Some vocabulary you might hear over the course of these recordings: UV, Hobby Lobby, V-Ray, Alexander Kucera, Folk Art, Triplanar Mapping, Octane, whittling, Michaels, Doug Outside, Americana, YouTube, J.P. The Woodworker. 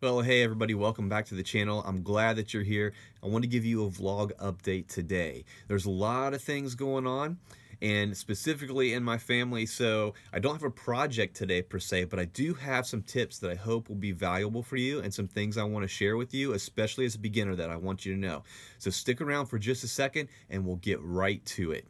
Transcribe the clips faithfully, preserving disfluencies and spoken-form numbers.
Well, hey everybody, welcome back to the channel. I'm glad that you're here. I want to give you a vlog update today. There's a lot of things going on, and specifically in my family, so I don't have a project today per se, but I do have some tips that I hope will be valuable for you and some things I want to share with you, especially as a beginner, that I want you to know. So stick around for just a second and we'll get right to it.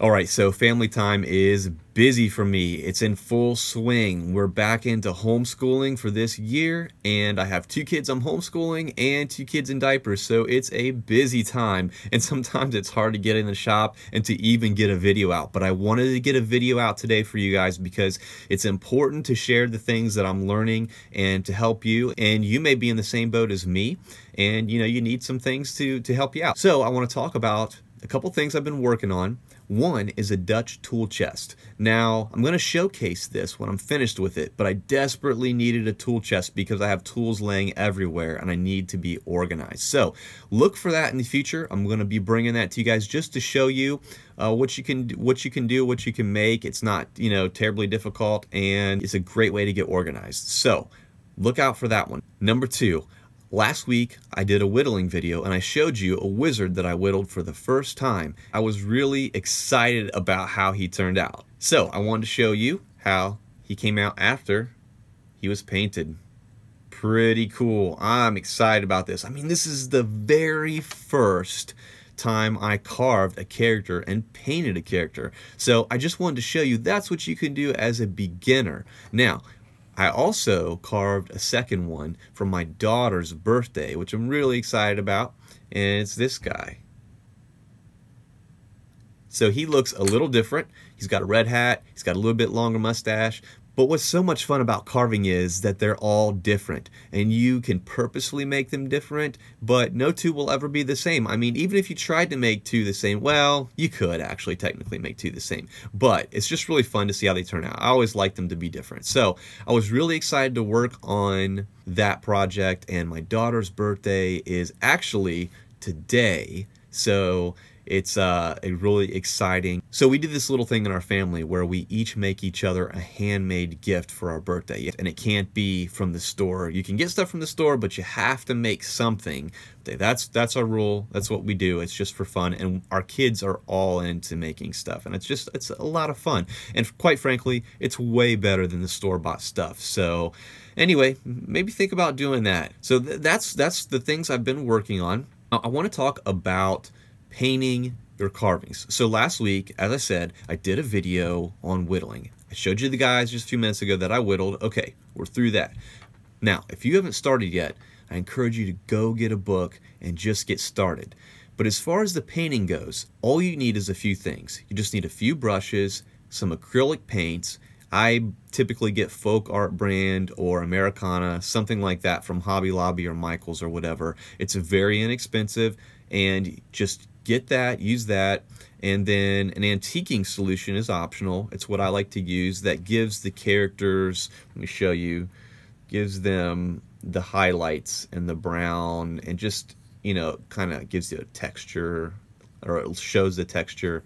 All right, so family time is busy for me. It's in full swing. We're back into homeschooling for this year, and I have two kids I'm homeschooling and two kids in diapers, so it's a busy time, and sometimes it's hard to get in the shop and to even get a video out, but I wanted to get a video out today for you guys because it's important to share the things that I'm learning and to help you, and you may be in the same boat as me, and you know, you need some things to, to help you out. So I want to talk about a couple things I've been working on. One is a Dutch tool chest. Now, I'm going to showcase this when I'm finished with it, but I desperately needed a tool chest because I have tools laying everywhere and I need to be organized. So look for that in the future. I'm going to be bringing that to you guys just to show you uh, what you can what you can do, what you can make. It's not, you know, terribly difficult, and it's a great way to get organized. So look out for that one. Number two. Last week, I did a whittling video and I showed you a wizard that I whittled for the first time. I was really excited about how he turned out. So I wanted to show you how he came out after he was painted. Pretty cool. I'm excited about this. I mean, this is the very first time I carved a character and painted a character. So I just wanted to show you that's what you can do as a beginner. Now, I also carved a second one for my daughter's birthday, which I'm really excited about, and it's this guy. So he looks a little different. He's got a red hat, he's got a little bit longer mustache, but what's so much fun about carving is that they're all different, and you can purposely make them different, but no two will ever be the same. I mean, even if you tried to make two the same, well, you could actually technically make two the same, but it's just really fun to see how they turn out. I always like them to be different. So I was really excited to work on that project, and my daughter's birthday is actually today, so it's uh, a really exciting. So we did this little thing in our family where we each make each other a handmade gift for our birthday, and it can't be from the store. You can get stuff from the store, but you have to make something. That's that's our rule. That's what we do. It's just for fun, and our kids are all into making stuff, and it's just it's a lot of fun. And quite frankly, it's way better than the store-bought stuff. So anyway, maybe think about doing that. So th that's that's the things I've been working on. I, I want to talk about painting your carvings. So last week, as I said, I did a video on whittling. I showed you the guys just a few minutes ago that I whittled. Okay, we're through that. Now, if you haven't started yet, I encourage you to go get a book and just get started. But as far as the painting goes, all you need is a few things. You just need a few brushes, some acrylic paints. I typically get Folk Art brand or Americana, something like that from Hobby Lobby or Michaels or whatever. It's very inexpensive, and just get that, use that, and then an antiquing solution is optional. It's what I like to use that gives the characters, let me show you, gives them the highlights and the brown, and just, you know, kind of gives you a texture, or it shows the texture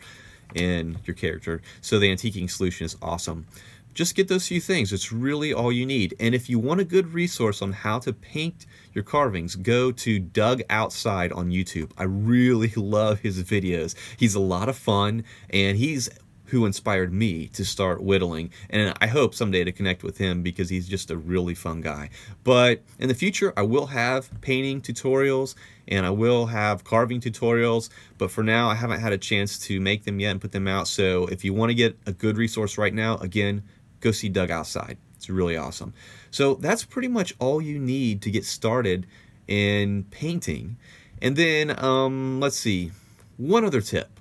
in your character. So the antiquing solution is awesome. Just get those few things. It's really all you need. And if you want a good resource on how to paint your carvings, go to Doug Outside on YouTube. I really love his videos. He's a lot of fun, and he's who inspired me to start whittling. And I hope someday to connect with him because he's just a really fun guy. But in the future, I will have painting tutorials, and I will have carving tutorials, but for now, I haven't had a chance to make them yet and put them out. So if you want to get a good resource right now, again, go see Doug Outside. It's really awesome. So that's pretty much all you need to get started in painting. And then, um, let's see, one other tip.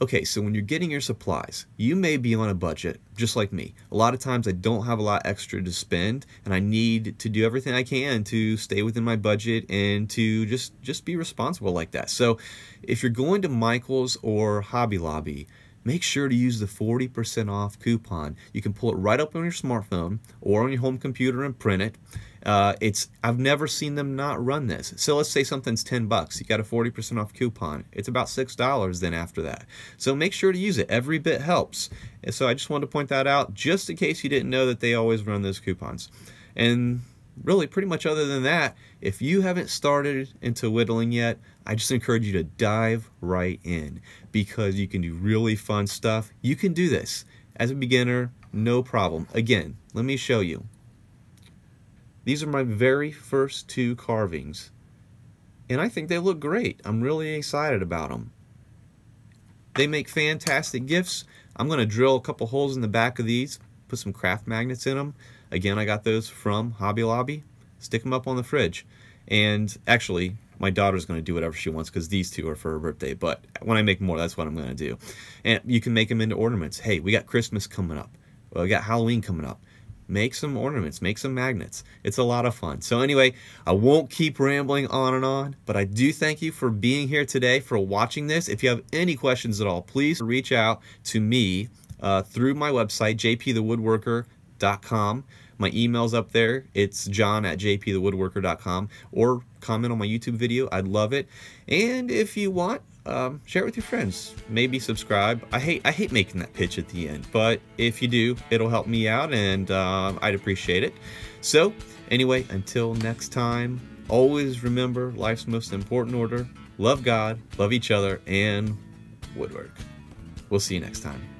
Okay, so when you're getting your supplies, you may be on a budget, just like me. A lot of times I don't have a lot extra to spend, and I need to do everything I can to stay within my budget and to just, just be responsible like that. So if you're going to Michaels or Hobby Lobby, make sure to use the forty percent off coupon. You can pull it right up on your smartphone or on your home computer and print it. Uh, it's I've never seen them not run this. So let's say something's ten bucks. You got a forty percent off coupon. It's about six dollars then after that. So make sure to use it. Every bit helps. And so I just wanted to point that out just in case you didn't know that they always run those coupons. And really, pretty much other than that, if you haven't started into whittling yet, I just encourage you to dive right in, because you can do really fun stuff. You can do this as a beginner, no problem. Again, let me show you. These are my very first two carvings, and I think they look great. I'm really excited about them. They make fantastic gifts. I'm going to drill a couple holes in the back of these, put some craft magnets in them. Again, I got those from Hobby Lobby. Stick them up on the fridge. And actually, my daughter's going to do whatever she wants because these two are for her birthday. But when I make more, that's what I'm going to do. And you can make them into ornaments. Hey, we got Christmas coming up. Well, we got Halloween coming up. Make some ornaments. Make some magnets. It's a lot of fun. So anyway, I won't keep rambling on and on, but I do thank you for being here today, for watching this. If you have any questions at all, please reach out to me uh, through my website, j p the woodworker dot com. My email's up there. It's john at j p the woodworker dot com, or comment on my YouTube video. I'd love it. And if you want, um, share it with your friends. Maybe subscribe. I hate I hate making that pitch at the end, but if you do, it'll help me out, and uh, I'd appreciate it. So anyway, until next time, always remember life's most important order. Love God, love each other, and woodwork. We'll see you next time.